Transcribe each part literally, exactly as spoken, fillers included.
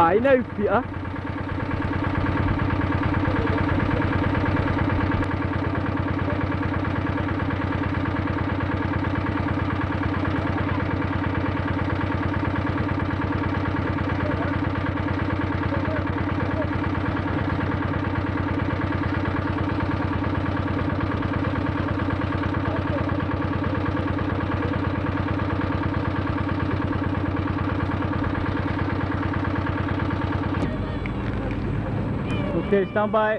Ah, il a eu pire, hein? Okay, stand by.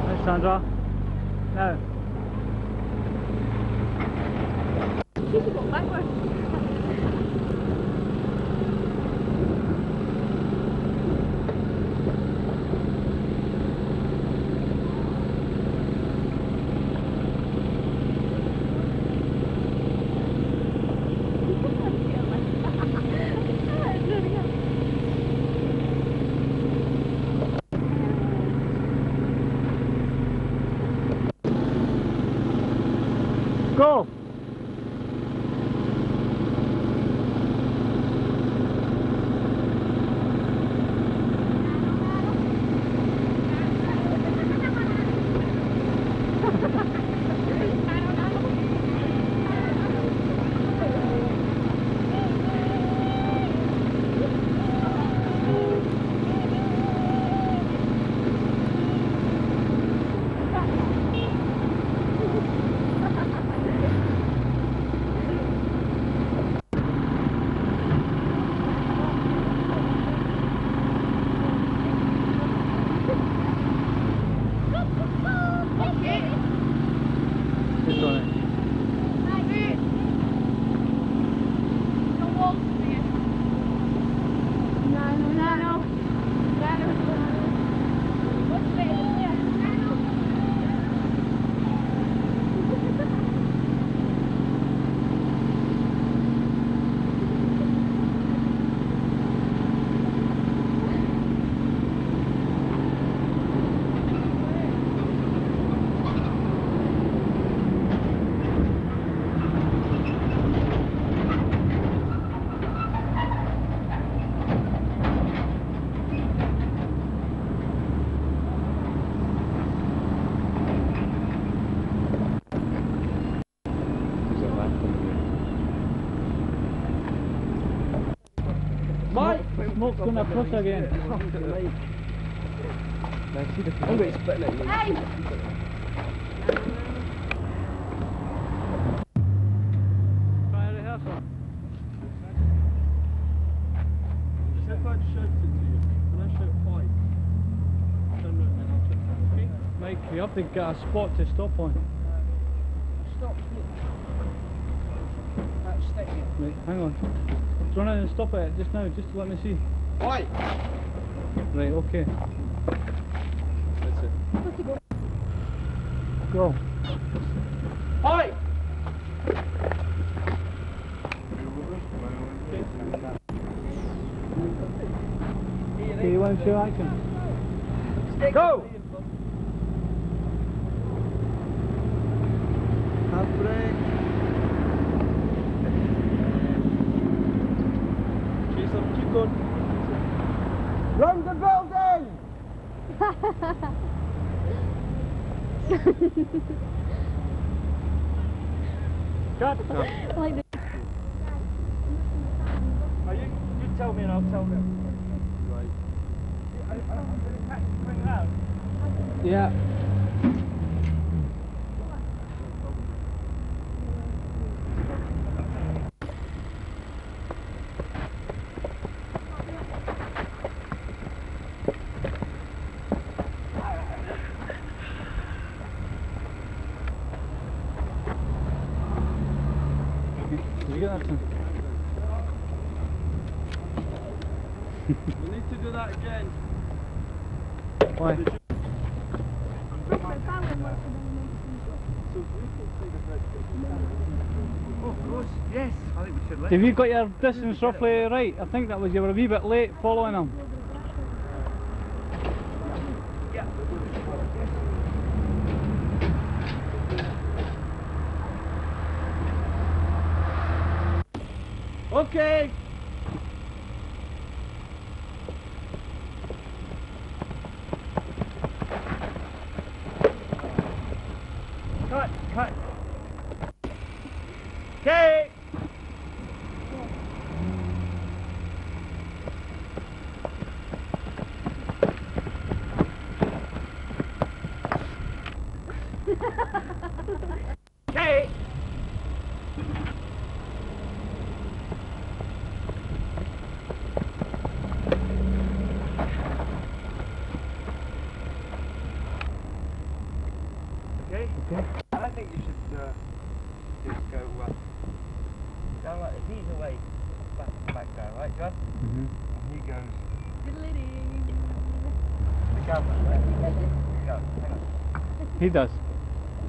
Hi, Sandra. No. You should go backwards. Go! Smoke's gonna push again. Mike, you have to get a spot to stop on. Stop. That's sticking. Right, hang on. Run out and stop it just now, just to let me see. Why? Right, okay. That's it. Go. Oi! Okay, you want to show action? Go! Half break. Run the building! Cut! Like this. Oh, you, you tell me and I'll tell them. Right. I, I don't want to catch you coming out. Yeah. We need to do that again. Why? So of course, yes. I think we should let. Have you got your distance roughly right? I think that was, you were a wee bit late following them. Yeah. Okay. Cut, cut. Okay. Okay. Okay. Okay. I think you should uh, just go uh, down like this. He's away, back back down, right, John? Mhm. And he goes. The camera, right? He does. Hang on. He does.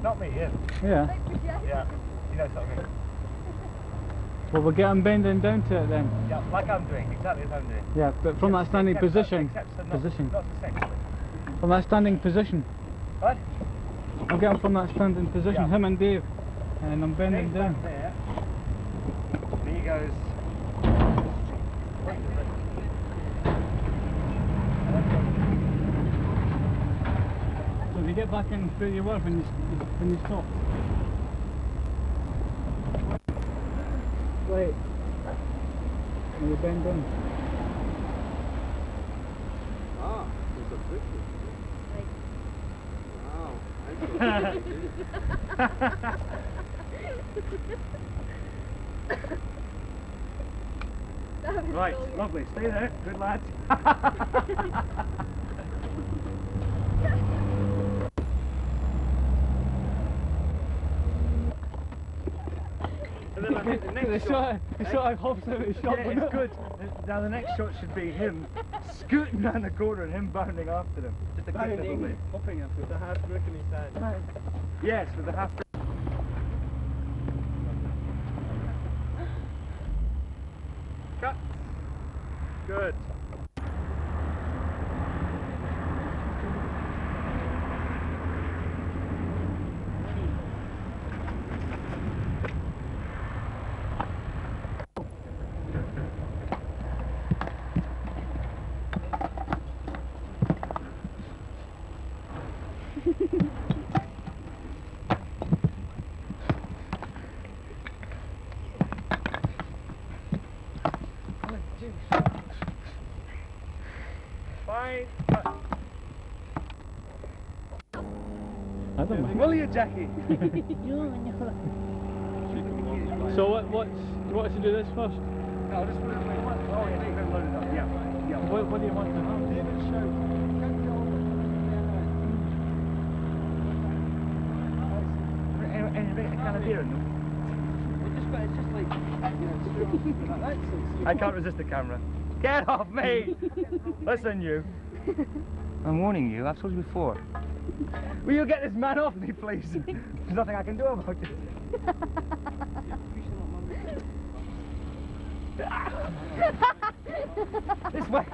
Not me, him. Yeah. Yeah. He knows what I mean. Well, we'll get him bending down to it then. Yeah, like I'm doing, exactly as I'm doing. Yeah, but from that standing position. Position. From that standing position. What? I'll get him from that standing position, yeah. Him and Dave, and I'm bending Dave's down. There. And he goes. So if you get back in through your work when you, when you stop. Wait. And you bend down. Ah, there's a picture. Right, so lovely. Stay there. Good lad. And then I think the next the shot, shot, the eh? shot I hopped out of the shot. Yeah, it's good. Now the next shot should be him scooting down the corner and him bounding after them. Just a good little bit. Hopping up with the half brick in his hand. Right. Yes, with the half brick. Cut. Good. Fine. I don't mind. Will you, Jackie? So what? What's, do you want us to do this first? No, just put it in the one. Oh, yeah, you've loaded up. Yeah, yeah. What, what do you want to know? David show. I can't resist the camera. Get off me! Listen, you. I'm warning you, I've told you before. Will you get this man off me, please? There's nothing I can do about it. This way.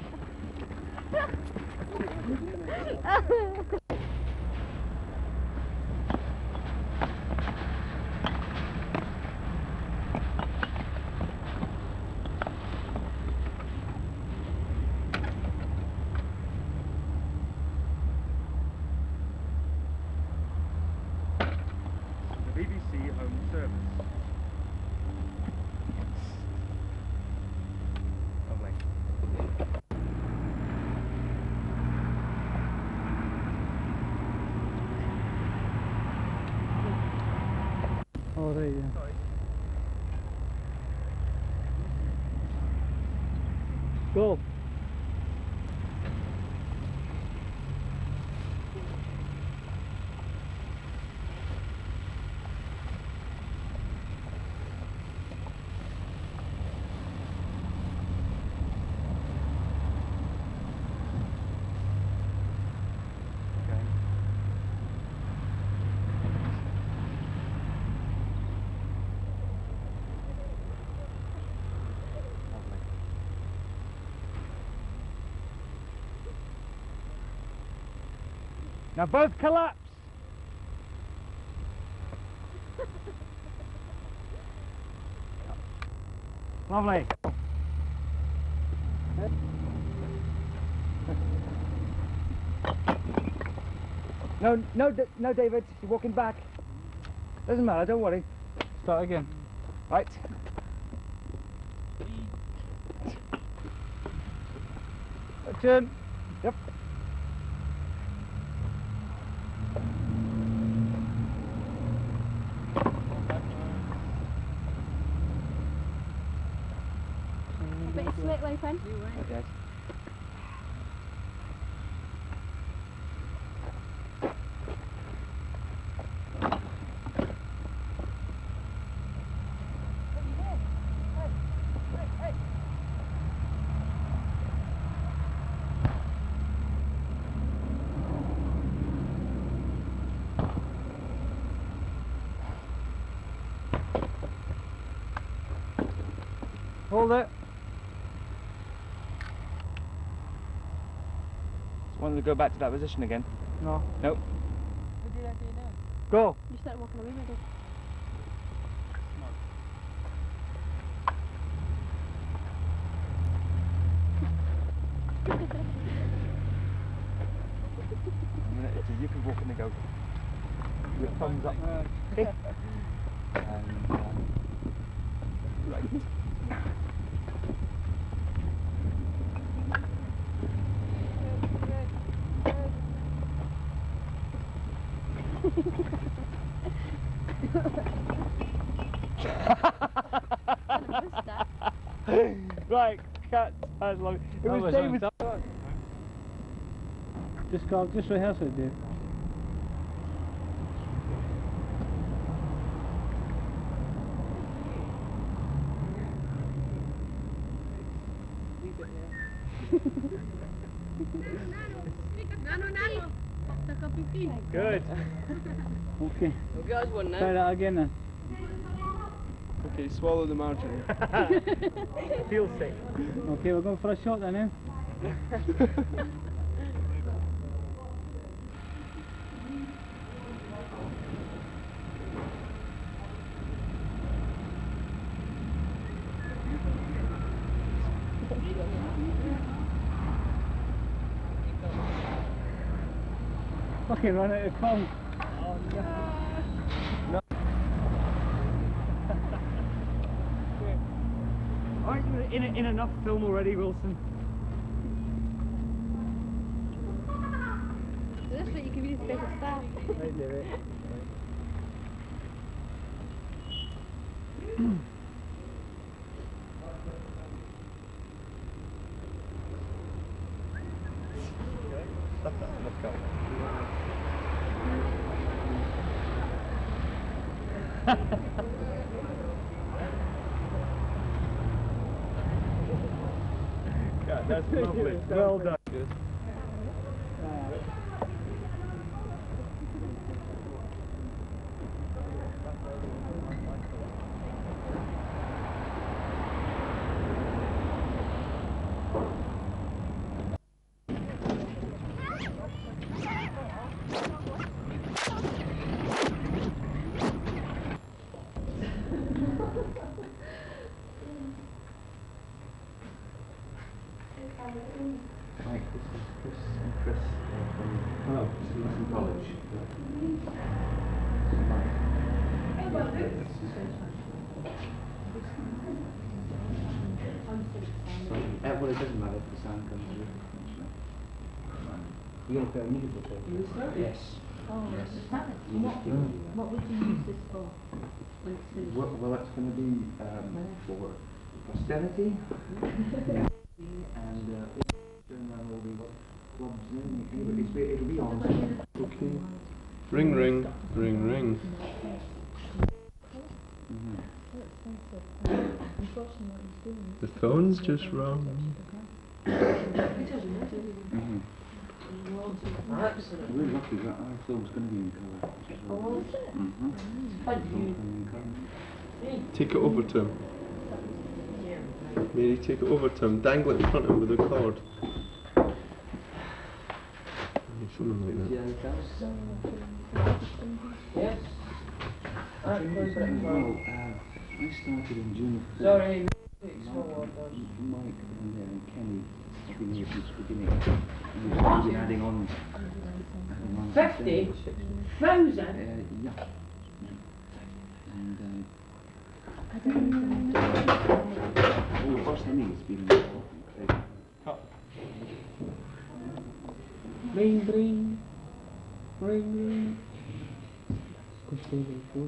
B B C Home Service. Lovely. Oh, there you go. Sorry. Go. Now both collapse! Lovely. No, no, no, David, you're walking back. Doesn't matter, don't worry. Start again. Right. Turn. Yep. A bit of slick, like when? Okay. Hold it. Just wanted to go back to that position again. No. Nope. What do you like doing now? Go. You started walking away, maybe. A minute or two, you can walk in the go. Your thumbs up. Okay. And, uh, right. Right, cut. As long. It was, was David's. Just go. Just rehearse it, dude. Good. Okay. Guys, one now. Try that again then. Okay, swallow the margin. Feel safe. Okay, we're going for a shot then, eh? Fucking run out of phone. Oh no. No. Aren't you in, in enough film already, Wilson? That's what you can be the special staff. Right there, right. Right. God, that's lovely. Well done. You're going to put a musical thing? Yes. Oh, yes. What, what would you use this for? Well, well it's going to be um, for posterity. And uh, all the clubs in. It'll be on. Okay. Ring, ring, ring, ring. Mm-hmm. The phone's just wrong. Mm-hmm. Absolutely. We're lucky that our film's going to be in colour. Oh, is it? Mm-hmm. Take it over to him. Mary, take it over to him. Dangle it in front of him with a cord. Something like that. Yes. I started in June. Sorry. Mike and uh, Kenny have been here since the beginning. And we've been adding on. fifty? Thousand? Uh, yeah. And uh, I don't know. Oh, what's Henny's been playing? Oh. Ring, ring. Ring, ring. Good thing they do.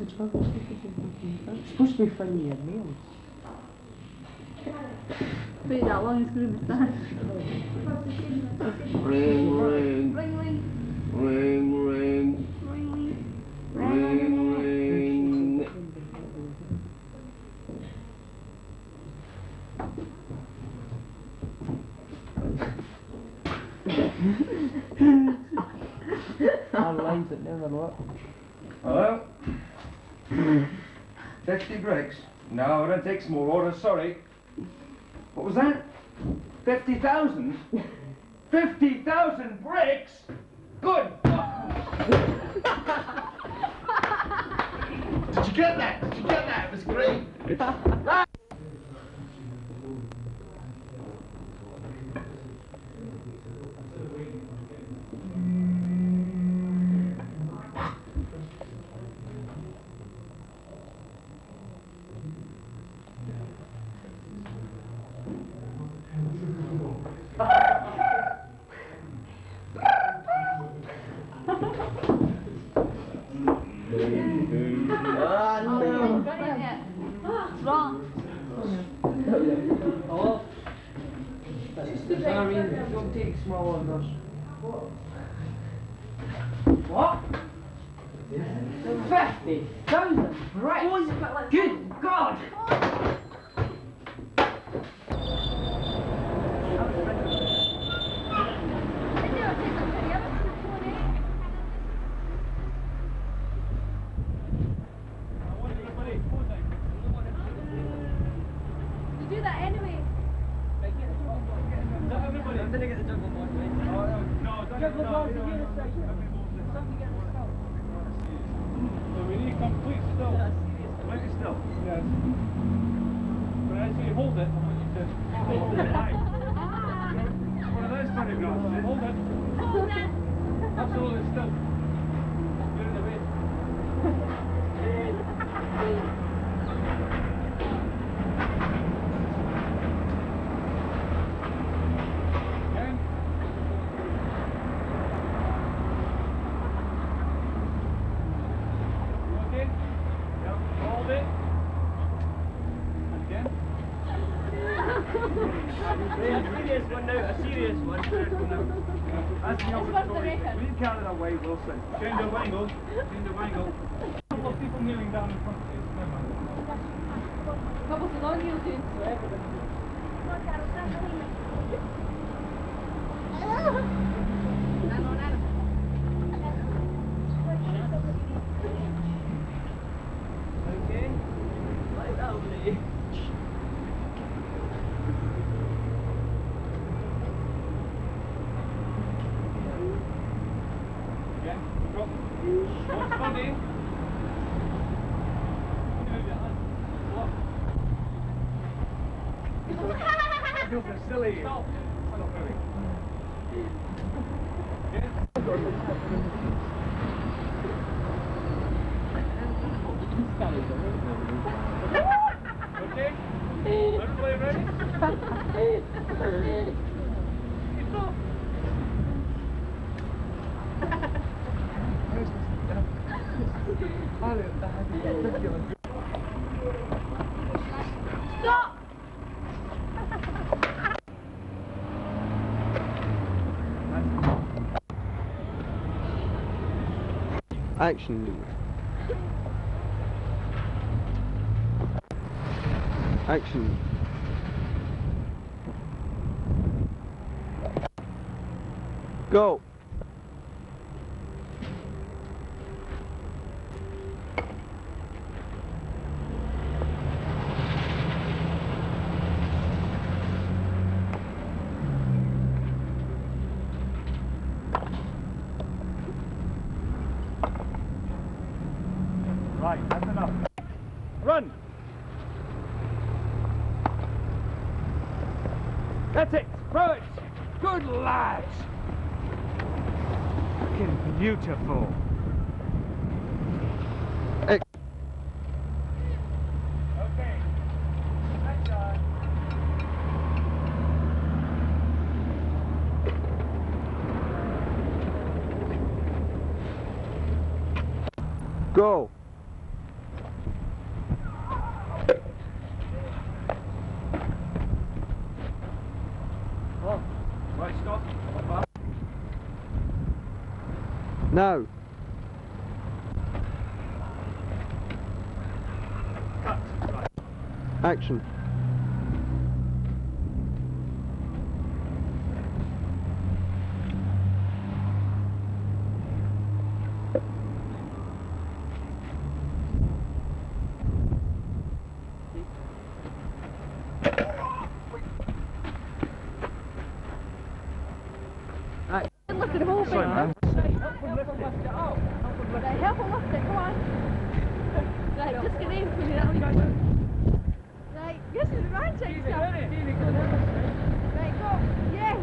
It's supposed to be from your meals. Wait, that long is going to be done. Ring, ring. Ring, ring. Ring, ring. Ring, ring. Ring, ring. Our lines that never work. Hello? fifty bricks? No, I don't take small orders, sorry. What was that? fifty thousand? fifty thousand bricks? Good! Did you get that? Did you get that? It was great! What? Fifty thousand bricks! Good God! You do that anyway. I'm gonna get the jungle boy. No, don't jungle boy. We need complete still. Make it still. Yes. But as you hold it, I want you to hold it high. One of those kind of glasses. Hold it. Hold it. Absolutely still. You're in the way. Wilson. Change the angle. Change the angle. A couple of people kneeling down in front of you. A couple of long heels doing so everything. Okay. Like that over there. Action. Action. Go. That's it. Throw it. Good lads. Fucking beautiful. Hey. Okay. Nice job. Go. No. Cut. Right. Action. Look at the whole thing. Help him lift it, come on. Right, just get in, put it out. Right, yes, it's right, take it out. Right, go, yes.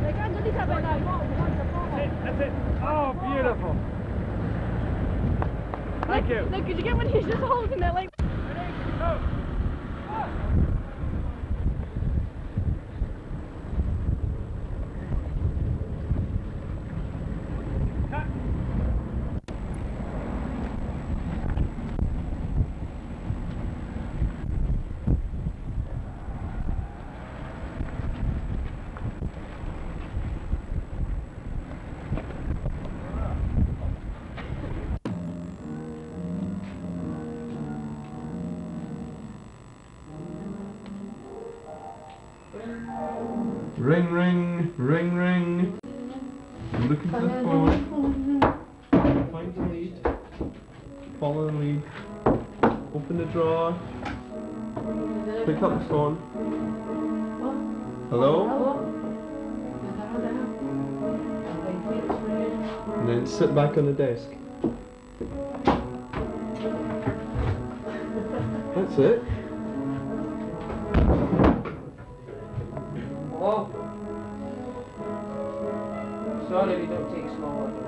Right, go underneath that right now. That's it, that's it. Oh, beautiful. Thank you. Look, could you get one? He's just holding it like... Ready, go. Ring, ring, ring, ring. I'm looking for the phone. Find the lead. Follow the lead. Open the drawer. Pick up the phone. Hello? And then sit back on the desk. That's it. Oh, sorry, we don't take small orders.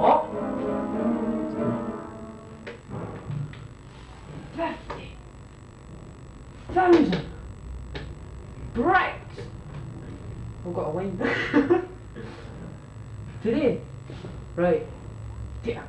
Oh, fifty thousand right. We've got a win today, right? Yeah.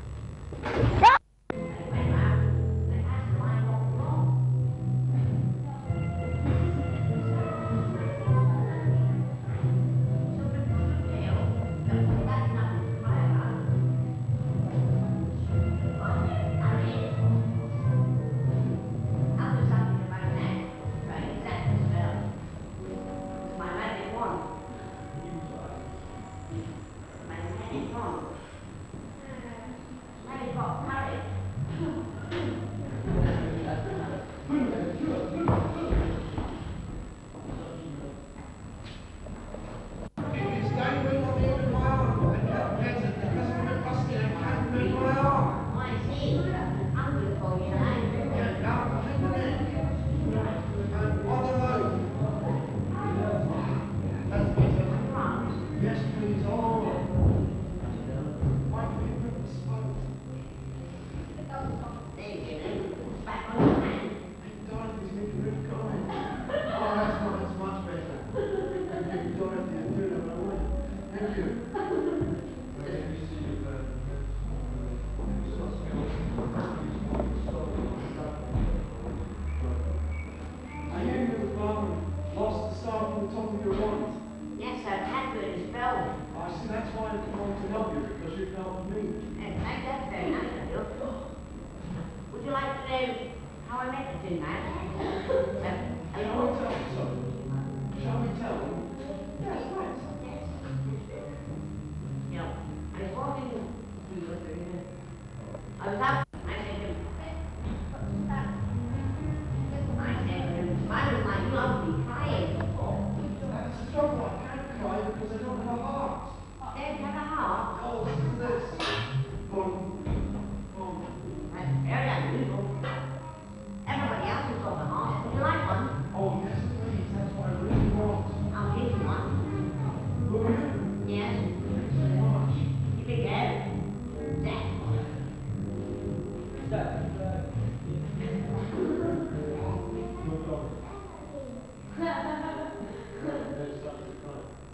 Everybody else is on the home.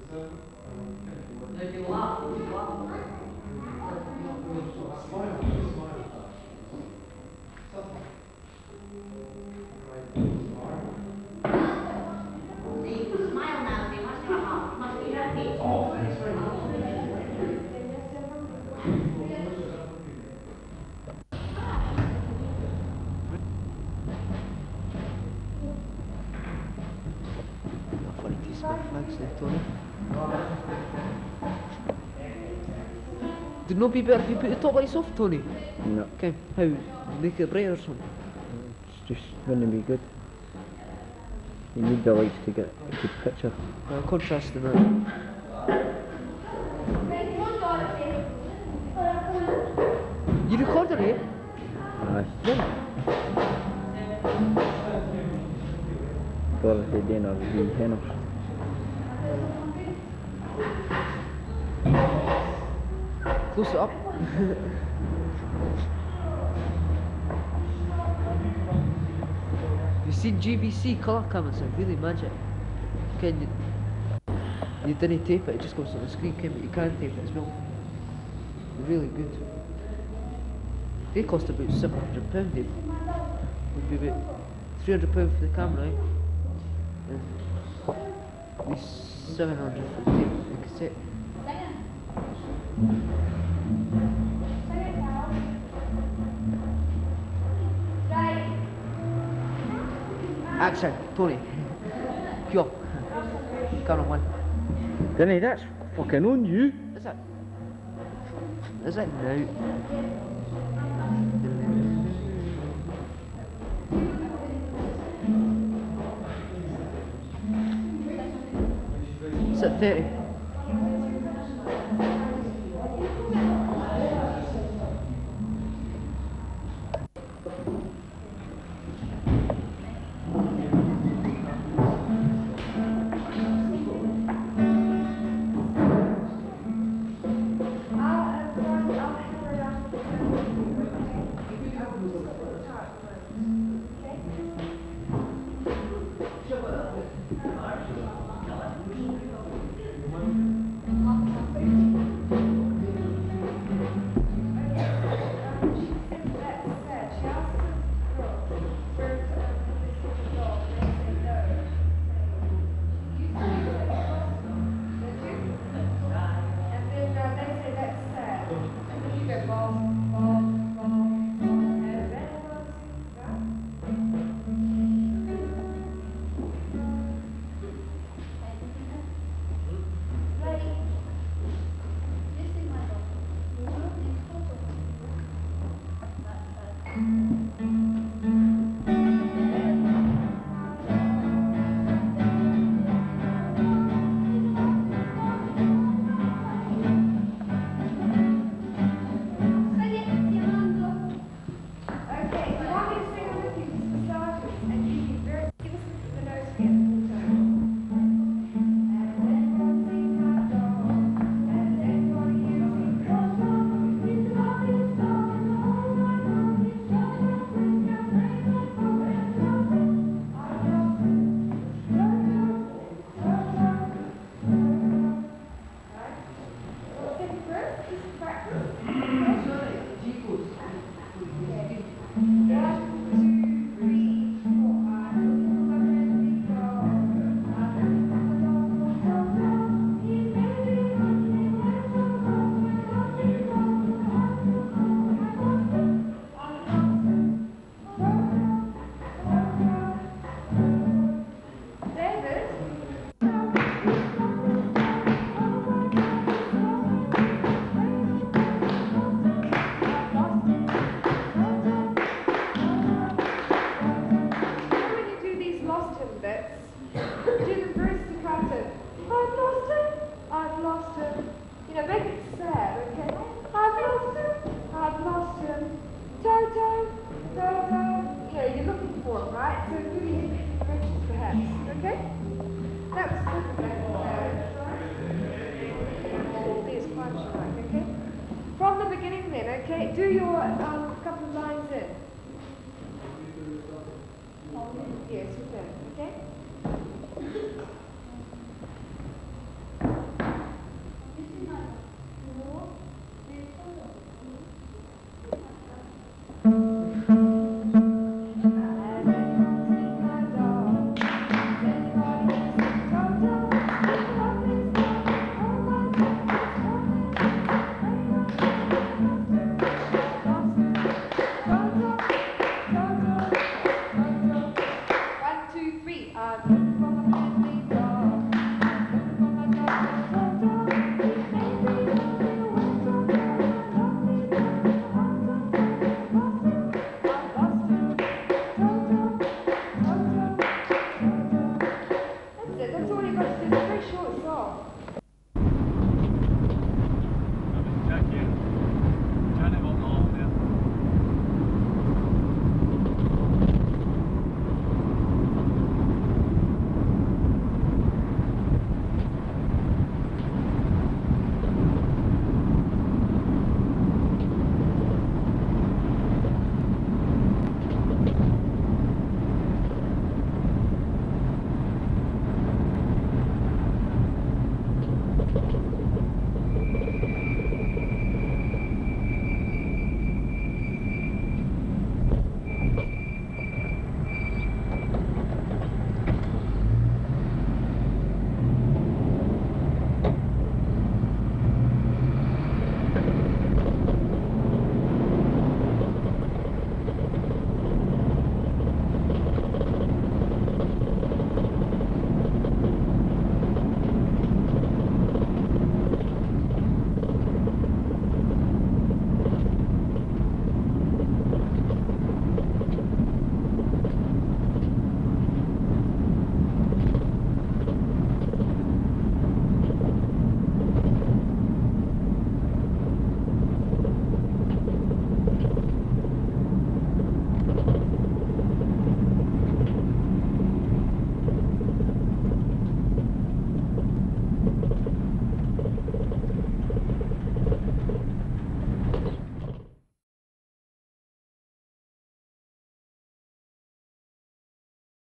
Do no people are people talk like soft, Tony? No. Okay, how? Like a prayer or something? It's just going to be good. You need the lights to get a good picture. Uh, contrast in that. You recorded it? Aye. When? Thursday dinner, we'll dinner. Close it up. You see G B C colour cameras are really magic. Okay, you, you didn't tape it, it just goes on the screen, okay, but you can tape it as well. Really good. They cost about seven hundred pounds, they would be about three hundred pounds for the camera, eh? And at least seven hundred pounds for the tape, the cassette. Action, Tony. Pure. Come on, one. Denny, that's fucking on you. Is it? Is it now? It's at thirty. Yes, we do. Okay? because it's very short.